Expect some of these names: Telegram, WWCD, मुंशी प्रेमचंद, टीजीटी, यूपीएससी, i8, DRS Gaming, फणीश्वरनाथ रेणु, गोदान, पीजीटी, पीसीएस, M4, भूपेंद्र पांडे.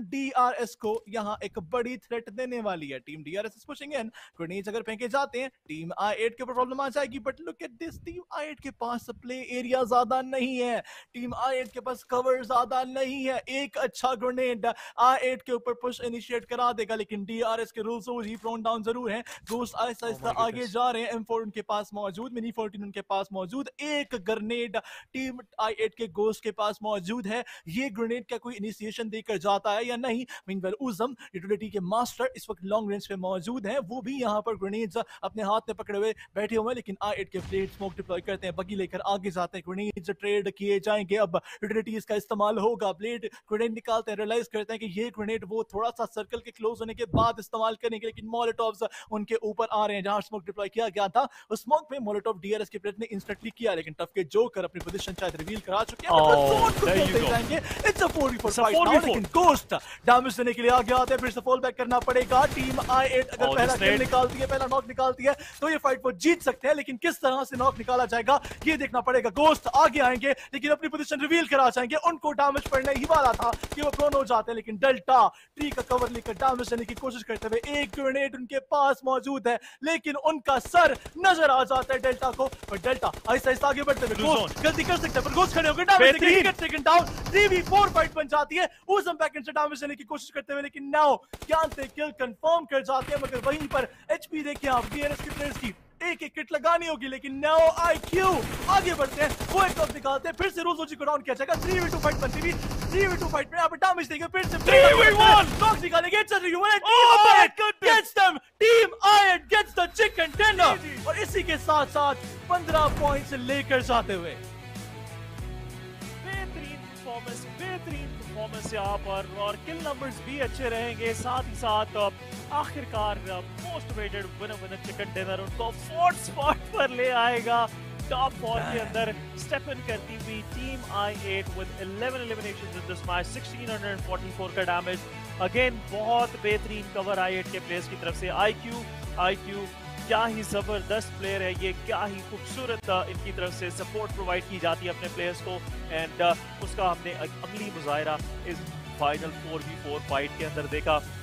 DRS को यहां एक बड़ी थ्रेट देने वाली है। Team DRS is pushing in, grenades अगर फेंके जाते हैं टीम i8 के ऊपर प्रॉब्लम आ जाएगी। But look at this, team i8 के पास प्ले एरिया ज्यादा नहीं है, टीम i8 के पास कवर ज्यादा नहीं है। एक अच्छा ग्रेनेड i8 के ऊपर पुश इनिशिएट करा देगा, लेकिन डीआरएस के रूल्स ही फ्रॉन डाउन जरूर हैं। दोस्त आहिस्ता आहिस्ता आगे जा रहे हैं, M4 उनके पास मौजूद, मिनी 14 उनके पास मौजूद, एक ग्रेनेड टीम i8 के गोस्ट के पास मौजूद है। ये ग्रेनेड क्या कोई इनिशिएशन देकर जाता है या नहीं? मीनवेल उजम यूटिलिटी के मास्टर इस वक्त लॉन्ग रेंज पे मौजूद हैं, वो भी यहां पर ग्रेनेड्स अपने हाथ में पकड़े हुए बैठे हुए हैं। लेकिन i8 के फ्लेयर स्मोक डिप्लॉय करते हैं, बगी लेकर आगे जाते हैं, ग्रेनेड्स ट्रेड किए जाएंगे। अब यूटिलिटीज का इस्तेमाल होगा, ब्लेड ग्रेनेड निकालते हैं, रियलाइज करते हैं कि ये ग्रेनेड वो थोड़ा सा सर्कल के क्लोज होने के बाद इस्तेमाल करेंगे। लेकिन मोलोटॉव्स उनके ऊपर आ रहे हैं, जहां स्मोक डिप्लॉय किया गया था उस स्मोक पे मोलोटॉव डीआरएस के प्लेयर ने इंस्टेंटली किया, लेकिन टफ के जोकर अपनी पोजीशन शायद रिवील करा चुके हैं। इट्स अ 4v4 लेकिन गोस्ट डैमेज देने के लिए आगे आते हैं, फिर से फॉल बैक करना पड़ेगा। टीम i8 अगर पहला किल निकालती है, पहला नॉक निकालती है, तो ये फाइट वो जीत सकते हैं। लेकिन किस तरह से नॉक निकाला जाएगा ये देखना पड़ेगा। गोस्ट आगे आएंगे लेकिन अपनी पोजीशन रिवील करा जाएंगे, उनको डैमेज पड़ने ही वाला था कि वो प्रोन हो जाते हैं। लेकिन डेल्टा ट्री का कवर लेकर डैमेज देने की कोशिश करते हुए एक ग्रेनेड उनके पास मौजूद है, लेकिन उनका सर नजर आ जाता है डेल्टा को। और डेल्टा आहिस्ता आहिस्ता आगे बढ़ते हुए गोस्ट गलती कर सकते हैं, पर गोस्ट खड़े होकर डैमेज देंगे। टेकन डाउन, 3v4 फाइट बन जाती है। उस बैक एंड डैमेज लेने की कोशिश करते हुए, लेकिन नाउ क्या से किल कंफर्म कर जाते हैं, मगर वहीं पर एचपी देखिए आप डीआरएस के प्लेयर्स की, एक एक किट लगानी होगी। लेकिन नाउ आईक्यू आगे बढ़ते हैं, वो एक टॉप निकालते हैं, फिर से रोजोजी को डाउन किया जाएगा। 3v2 फाइट बनती हुई, 3v2 फाइट में आप डैमेज देंगे, फिर से 3v1 टॉप निकालेंगे। It's a reunion, team i8 gets the chicken dinner, और इसी के साथ साथ 15 पॉइंट्स लेकर जाते हुए परफॉर्मेंस यहाँ पर, और किल नंबर्स भी अच्छे रहेंगे। साथ ही साथ आखिरकार most waited winner chicken dinner उनको फोर्थ स्पॉट पर ले आएगा। टॉप 4 के अंदर स्टेप इन करती हुई team i8 with 11 eliminations in this match, 1644 का डैमेज। अगेन बहुत बेहतरीन कवर i8 के प्लेयर्स की तरफ से। आई क्यू क्या ही जबरदस्त प्लेयर है ये, क्या ही खूबसूरत इनकी तरफ से सपोर्ट प्रोवाइड की जाती है अपने प्लेयर्स को, एंड उसका हमने अमली मुजाहिरा इस फाइनल 4v4 फाइट के अंदर देखा।